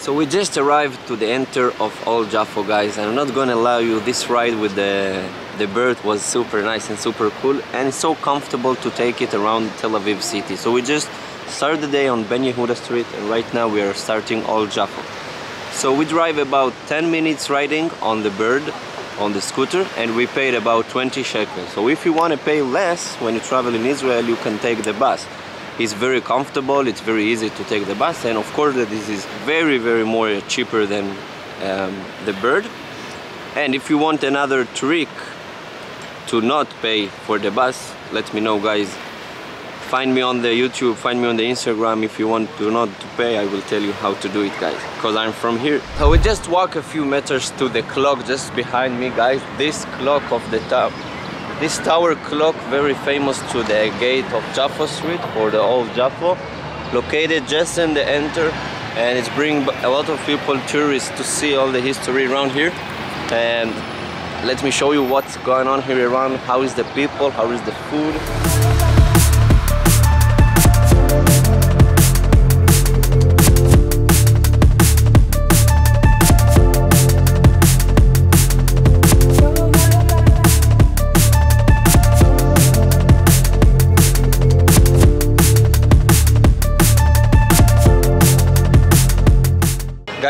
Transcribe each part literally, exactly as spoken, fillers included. So we just arrived to the enter of Old Jaffa, guys, and I'm not gonna lie you, this ride with the, the bird was super nice and super cool, and it's so comfortable to take it around Tel Aviv city. So we just started the day on Ben Yehuda Street, and right now we are starting Old Jaffa. So we drive about ten minutes riding on the bird, on the scooter, and we paid about twenty shekels. So if you wanna pay less when you travel in Israel, you can take the bus. It's very comfortable, it's very easy to take the bus, and of course this is very very more cheaper than um, the bird. And if you want another trick to not pay for the bus, let me know, guys. Find me on the YouTube, find me on the Instagram. If you want to not to pay, I will tell you how to do it, guys, because I'm from here. So we just walk a few meters to the clock just behind me, guys. This clock of the top, this tower clock, very famous to the gate of Jaffa Street or the Old Jaffa, located just in the enter, and it's bringing a lot of people, tourists, to see all the history around here. And let me show you what's going on here around, how is the people, how is the food.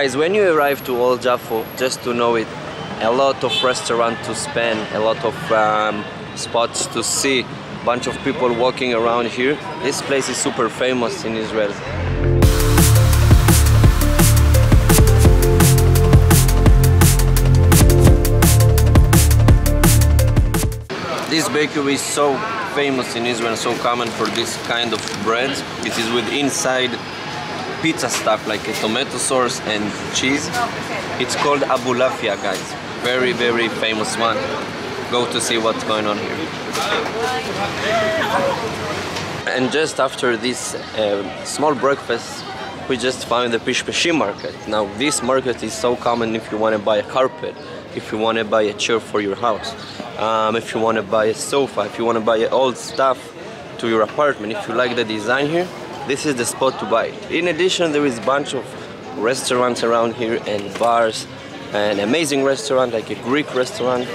Guys, when you arrive to Old Jaffa, just to know it, a lot of restaurants to spend, a lot of um, spots to see, bunch of people walking around here. This place is super famous in Israel. This bakery is so famous in Israel, so common for this kind of bread. It is with inside pizza stuff like a tomato sauce and cheese. It's called Abulafia, guys. Very very famous one. Go to see what's going on here. And just after this uh, small breakfast, we just found the Pishpeshi market. Now this market is so common if you want to buy a carpet, if you want to buy a chair for your house, um, if you want to buy a sofa, if you want to buy old stuff to your apartment, if you like the design here, this is the spot to buy. In addition, there is a bunch of restaurants around here and bars, an amazing restaurant, like a Greek restaurant.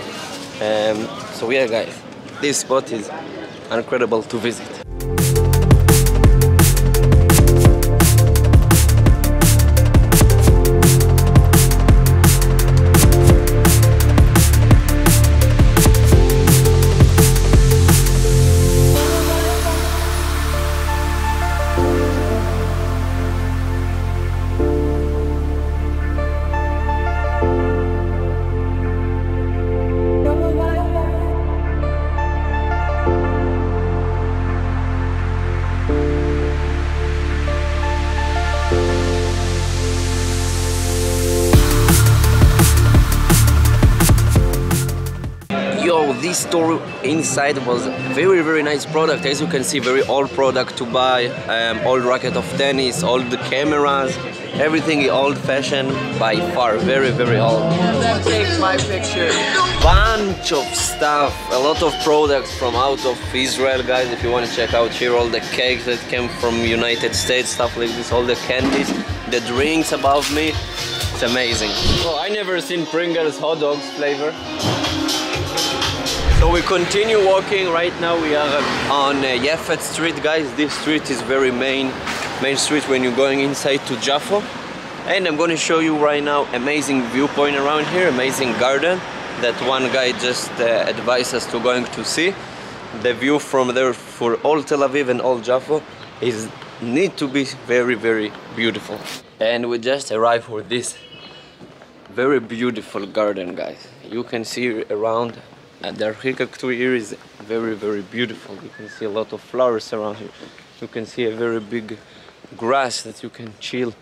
Um, so yeah, guys, this spot is incredible to visit. This store inside was very very nice product, as you can see, very old product to buy, um, old racket of tennis, old cameras, everything old fashioned by far, very very old. And that takes my picture. Bunch of stuff, a lot of products from out of Israel, guys. If you want to check out here, all the cakes that came from United States, stuff like this, all the candies, the drinks above me, it's amazing. Oh, I never seen Pringles hot dogs flavor. So we continue walking. Right now we are on uh, Yefet Street, guys. This street is very main main street when you're going inside to Jaffa, and I'm going to show you right now amazing viewpoint around here, amazing garden that one guy just uh, advised us to going to see. The view from there for all Tel Aviv and all Jaffa is need to be very very beautiful. And we just arrived for this very beautiful garden, guys. You can see around. And the architecture here is very very beautiful. You can see a lot of flowers around here. You can see a very big grass that you can chill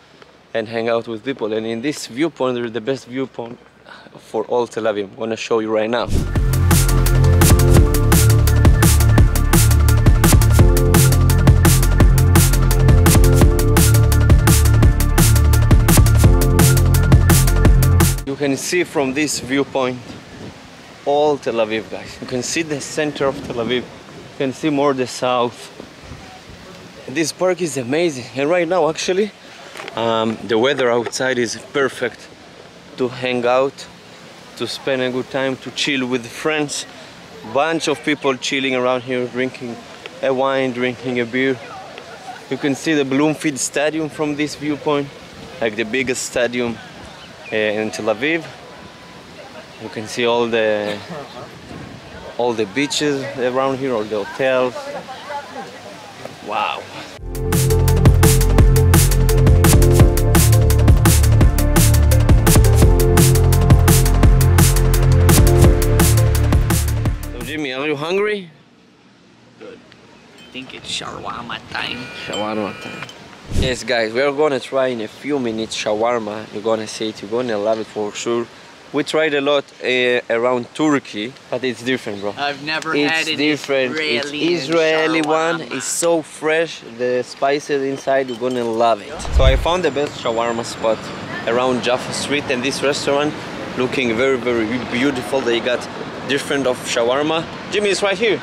and hang out with people. And in this viewpoint, there is the best viewpoint for all Tel Aviv. I'm gonna show you right now. You can see from this viewpoint all Tel Aviv, guys. You can see the center of Tel Aviv. You can see more the south. This park is amazing. And right now, actually, Um, the weather outside is perfect to hang out, to spend a good time, to chill with friends. Bunch of people chilling around here, drinking a wine, drinking a beer. You can see the Bloomfield Stadium from this viewpoint, like the biggest stadium uh, in Tel Aviv. You can see all the all the beaches around here, all the hotels. Wow. Are you hungry? Good. I think it's shawarma time. Shawarma time. Yes guys, we're gonna try in a few minutes shawarma. You're gonna see it, you're gonna love it for sure. We tried a lot uh, around Turkey, but it's different, bro. I've never it's had it. It's different. Israeli, it's Israeli one. It's so fresh. The spices inside, you're gonna love it. So I found the best shawarma spot around Jaffa Street, and this restaurant looking very, very beautiful. They got different of shawarma. Jimmy is right here.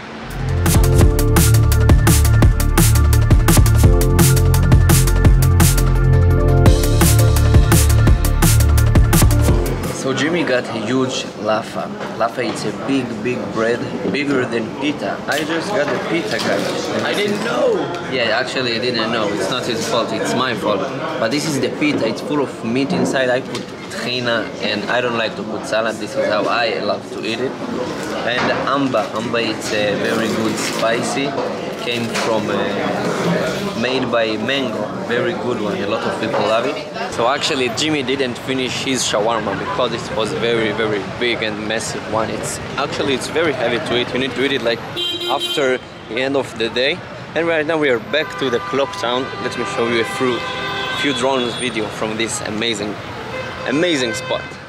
So Jimmy got huge lafa. Lafa is a big, big bread, bigger than pita. I just got the pita, guys. I didn't know! Yeah, actually I didn't know. It's not his fault, it's my fault. But this is the pita, it's full of meat inside. I put tahina and I don't like to put salad. This is how I love to eat it. And amba. Amba is a very good spicy. Came from, uh, made by mango, very good one, a lot of people love it. So actually Jimmy didn't finish his shawarma because it was very, very big and massive one. It's actually, it's very heavy to eat. You need to eat it like after the end of the day. And right now we are back to the clock town. Let me show you a few, few drones video from this amazing, amazing spot.